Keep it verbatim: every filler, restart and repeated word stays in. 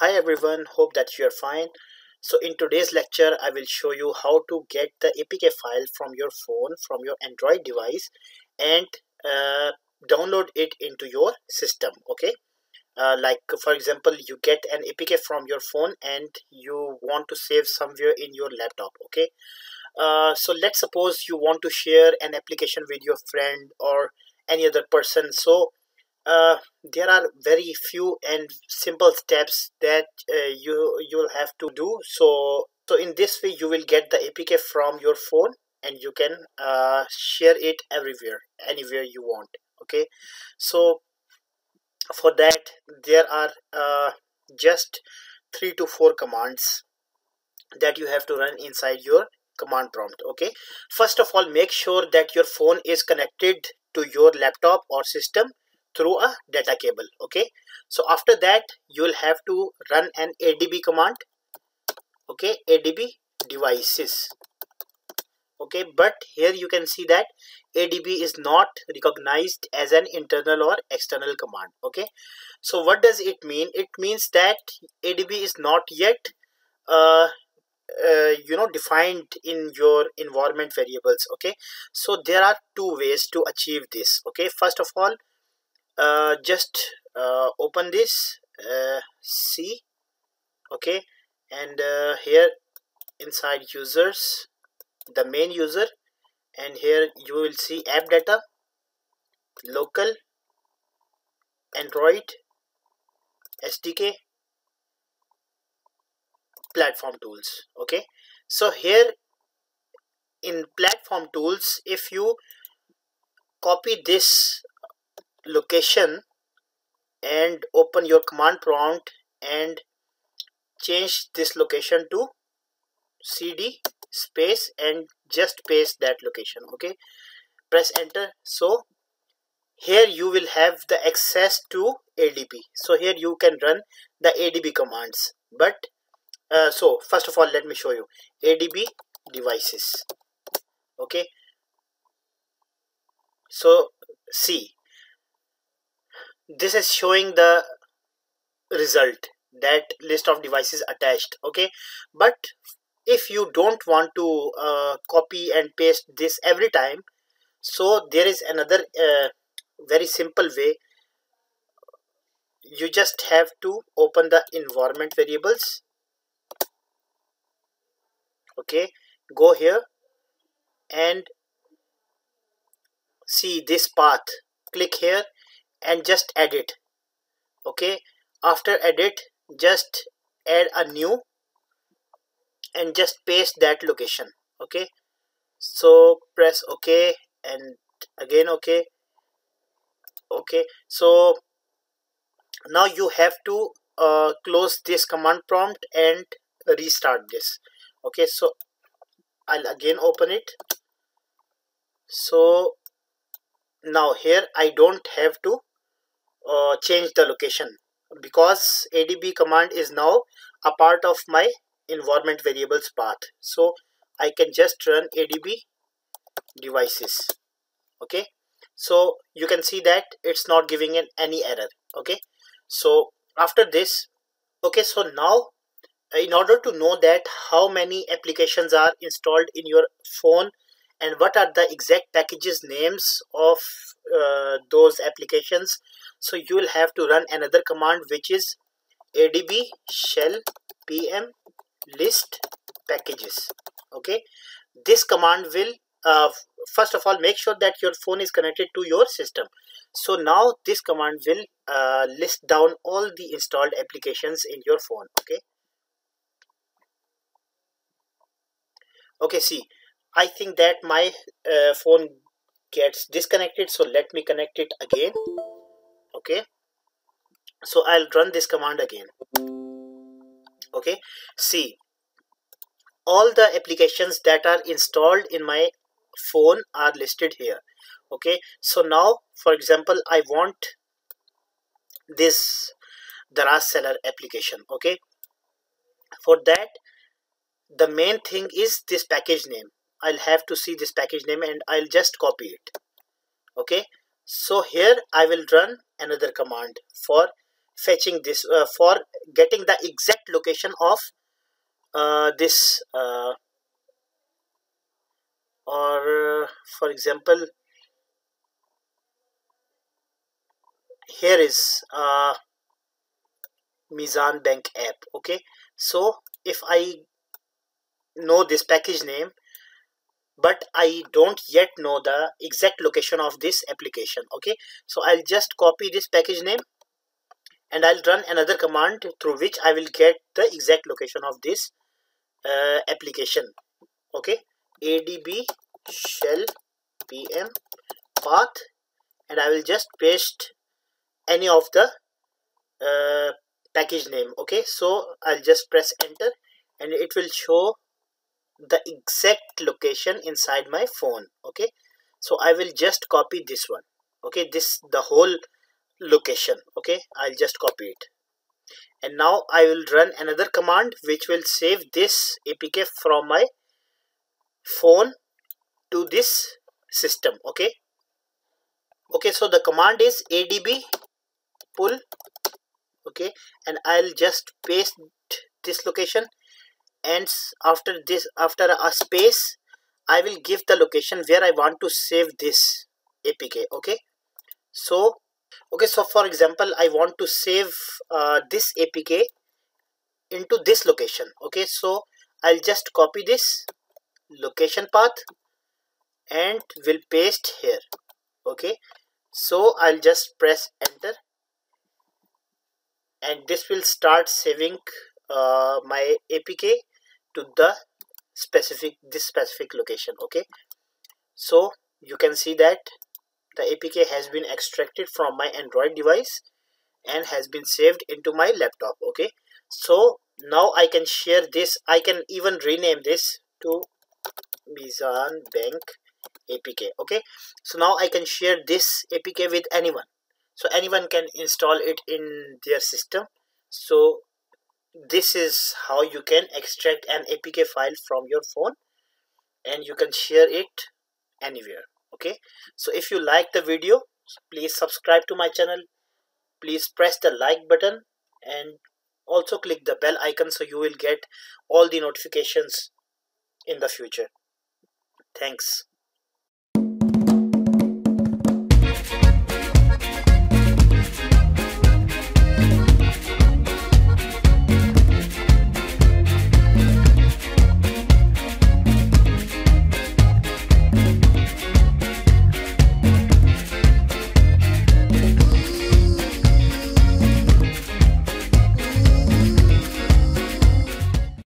Hi everyone, hope that you are fine. So in today's lecture I will show you how to get the A P K file from your phone, from your Android device, and uh, download it into your system. Okay, uh, like for example you get an A P K from your phone and you want to save somewhere in your laptop. Okay, uh, so let's suppose you want to share an application with your friend or any other person. So Uh, there are very few and simple steps that uh, you you'll have to do. So so in this way you will get the A P K from your phone and you can uh, share it everywhere, anywhere you want. Okay, so for that there are uh, just three to four commands that you have to run inside your command prompt. Okay, first of all, make sure that your phone is connected to your laptop or system through a data cable. Okay, so after that you will have to run an A D B command. Okay, A D B devices. Okay, but here you can see that A D B is not recognized as an internal or external command. Okay, so what does it mean? It means that A D B is not yet uh, uh, you know defined in your environment variables. Okay, so there are two ways to achieve this. Okay, first of all, Uh, just uh, open this uh, C. Okay, and uh, here inside users, the main user, and here you will see app data, local, Android, S D K, platform tools. Okay, so here in platform tools, if you copy this location and open your command prompt and change this location to C D space and just paste that location. Okay, press enter. So here you will have the access to A D B. So here you can run the A D B commands, but uh, so first of all let me show you A D B devices. Okay, so see, this is showing the result, that list of devices attached. Okay, but if you don't want to uh, copy and paste this every time, so there is another uh, very simple way. You just have to open the environment variables. Okay, go here and see this path, click here and just edit. Okay, after edit just add a new and just paste that location. Okay, so press OK and again OK. Okay, so now you have to uh, close this command prompt and restart this. Okay, so I'll again open it. So now here I don't have to Uh, change the location because A D B command is now a part of my environment variables path. So I can just run A D B devices. Okay, so you can see that it's not giving an any error. Okay, so after this, okay, so now in order to know that how many applications are installed in your phone and what are the exact packages names of uh, those applications, so you will have to run another command which is A D B shell pm list packages. Okay, this command will uh, first of all make sure that your phone is connected to your system. So now this command will uh, list down all the installed applications in your phone. Okay, okay, see, I think that my uh, phone gets disconnected, so let me connect it again. Okay, so I'll run this command again. Okay, see, all the applications that are installed in my phone are listed here. Okay, so now for example I want this Daraz seller application. Okay, for that the main thing is this package name. I'll have to see this package name and I'll just copy it. Okay, so here I will run another command for fetching this, uh, for getting the exact location of uh, this, uh, or uh, for example, here is uh, Mizan Bank app. Okay, so if I know this package name, but I don't yet know the exact location of this application. Okay, so I'll just copy this package name and I'll run another command through which I will get the exact location of this uh, application. Okay, A D B shell P M path, and I will just paste any of the uh, package name. Okay, so I'll just press enter and it will show the exact location inside my phone. Okay, so I will just copy this one. Okay, this the whole location. Okay, I'll just copy it, and now I will run another command which will save this A P K from my phone to this system. Okay, okay, so the command is A D B pull. Okay, and I'll just paste this location, and after this, after a space, I will give the location where I want to save this A P K. Okay, so okay, so for example, I want to save uh, this A P K into this location. Okay, so I'll just copy this location path and will paste here. Okay, so I'll just press enter, and this will start saving uh, my A P K to the specific this specific location. Okay, so you can see that the A P K has been extracted from my Android device and has been saved into my laptop. Okay, so now I can share this. I can even rename this to Mizan Bank A P K. Okay, so now I can share this A P K with anyone, so anyone can install it in their system. So this is how you can extract an A P K file from your phone, and you can share it anywhere. Okay, so if you like the video, please subscribe to my channel, please press the like button, and also click the bell icon so you will get all the notifications in the future. Thanks.